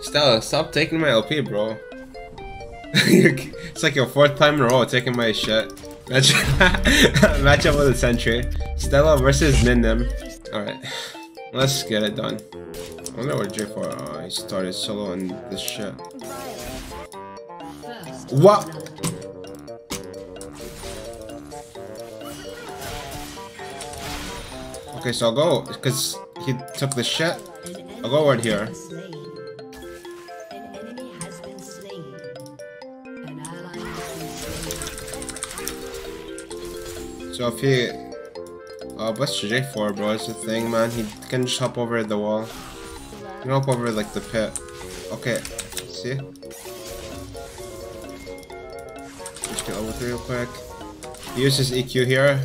Stella, stop taking my LP, bro. It's like your fourth time in a row taking my shit. Match up with a sentry. Stella versus Minim. Alright, let's get it done. I wonder where J4 he started solo on this shit. What? Okay, so I'll go, because he took the shit. I'll go right here. So if he... Oh, bless J4, bro, it's the thing, man. He can just hop over the wall. He can hop over, like, the pit. Okay, see? Just get over three real quick. He uses EQ here.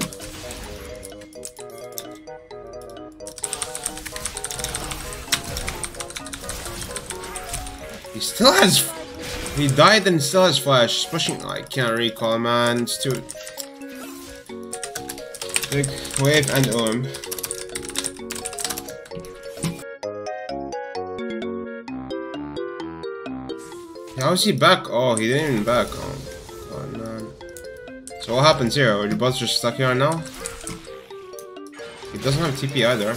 He still has... He died and still has flash. Pushing... I can't recall, man. It's too... Big wave and How is he back? Oh, he didn't even back. Oh man. So what happens here? Are you both just stuck here now? He doesn't have TP either.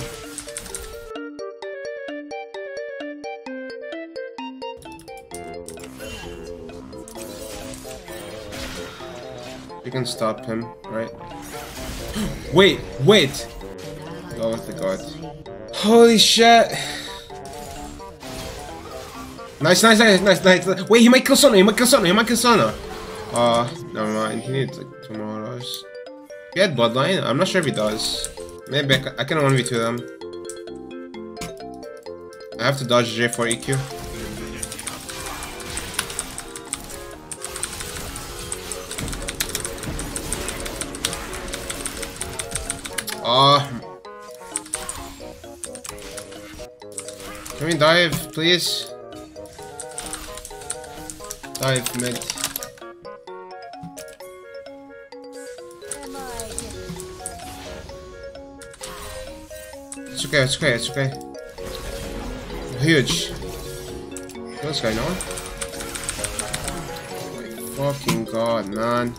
You can stop him, right? Wait, wait! Go with the guard. Holy shit! Nice, nice, nice, nice, nice. Wait, he might kill Sona, he might kill Sona, he might kill Sona! Never mind, he needs like 2 more hours. He had bloodline? I'm not sure if he does. Maybe I can 1v2 them. I have to dodge J4 EQ. Can we dive, please? Dive mid. It's okay, it's okay, it's okay. Huge. What's going on? Oh, fucking god, man.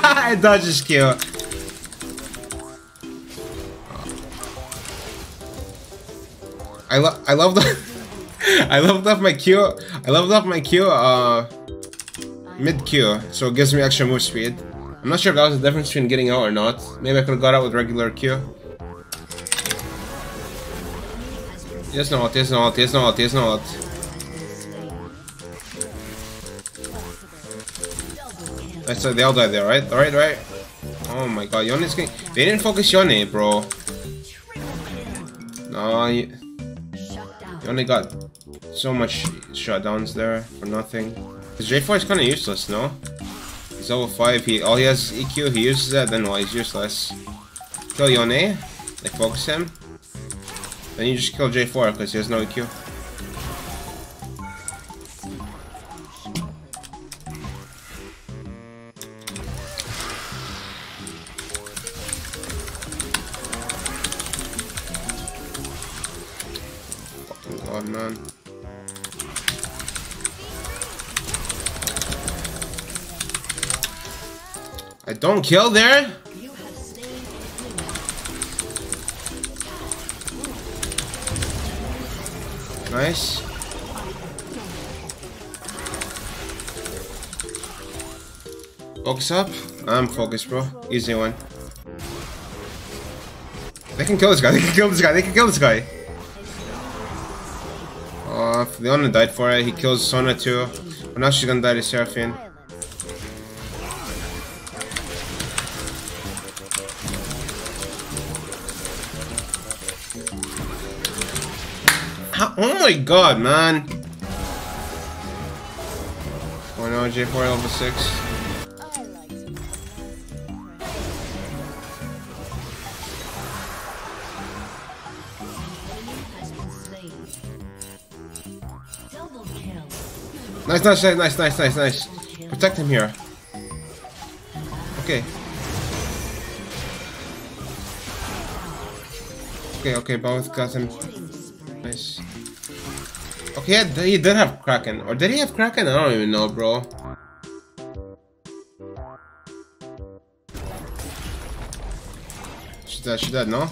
I dodged his kill. I leveled up my Q mid Q, so it gives me extra move speed. I'm not sure if that was the difference between getting out or not. Maybe I could have got out with regular Q. Yes, no, yes, no, yes, no, yes, no. So they all died there, right? Alright, right? Oh my god, Yone's getting... They didn't focus Yone, bro. No, Yone got so much shutdowns there for nothing. Because J4 is kind of useless, no? He's level 5, all he has is EQ, he uses that, then well, he's useless. Kill Yone, like focus him. Then you just kill J4 because he has no EQ. Man. I don't kill there. Nice. Focus up. I'm focused, bro. Easy one. They can kill this guy. They can kill this guy. They can kill this guy. Leona died for it, he kills Sona too. But now she's gonna die to Seraphine. Oh my god, man! Oh no, J4 level 6. Nice, nice, nice, nice, nice, nice, nice. Protect him here. Okay. Okay, okay, both got him. Nice. Okay, he did have Kraken. Or did he have Kraken? I don't even know, bro. She's dead, no?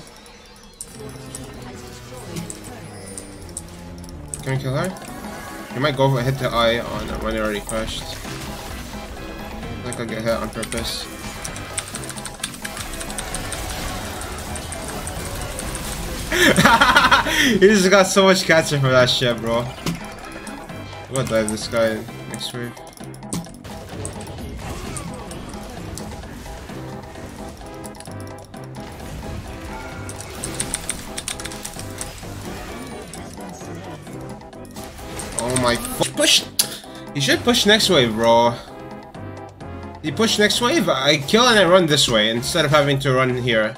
Can we kill her? He might go for hit the eye on when he already crashed. I think I'll get hit on purpose. He just got so much catching for that shit, bro. I'm gonna dive this guy next wave. Oh my f- push! He should push next wave, bro. He pushed next wave, I kill and I run this way instead of having to run here.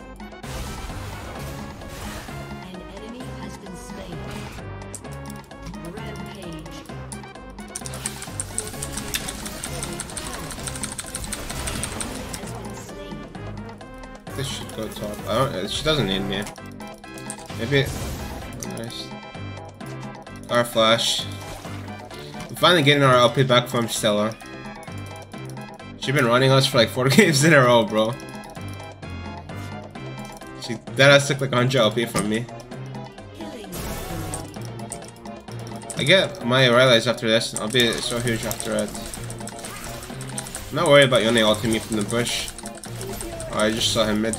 This should go top. I don't, she doesn't need me. Maybe. Nice. Our flash. I'm finally getting our LP back from Stella. She's been running us for like 4 games in a row, bro. She that has took like 100 LP from me. I get my Rylai's after this, and I'll be so huge after it. I'm not worried about Yone ulting me from the bush. Oh, I just saw him mid.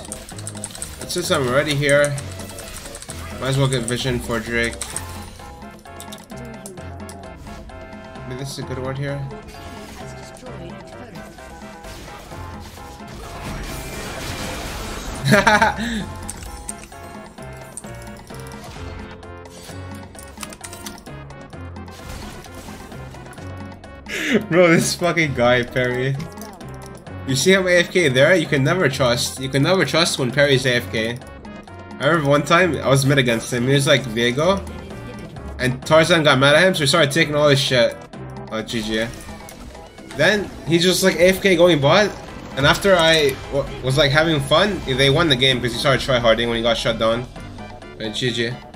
But since I'm already here, might as well get vision for Drake. Maybe this is a good word here. Bro, this fucking guy, Perry. You see him AFK there? You can never trust. You can never trust when Perry's AFK. I remember one time I was mid against him. He was like Vigo, and Tarzan got mad at him, so he started taking all his shit. Oh, GG. Then he's just like AFK going bot, and after I was like having fun, they won the game because he started tryharding when he got shut down. And GG.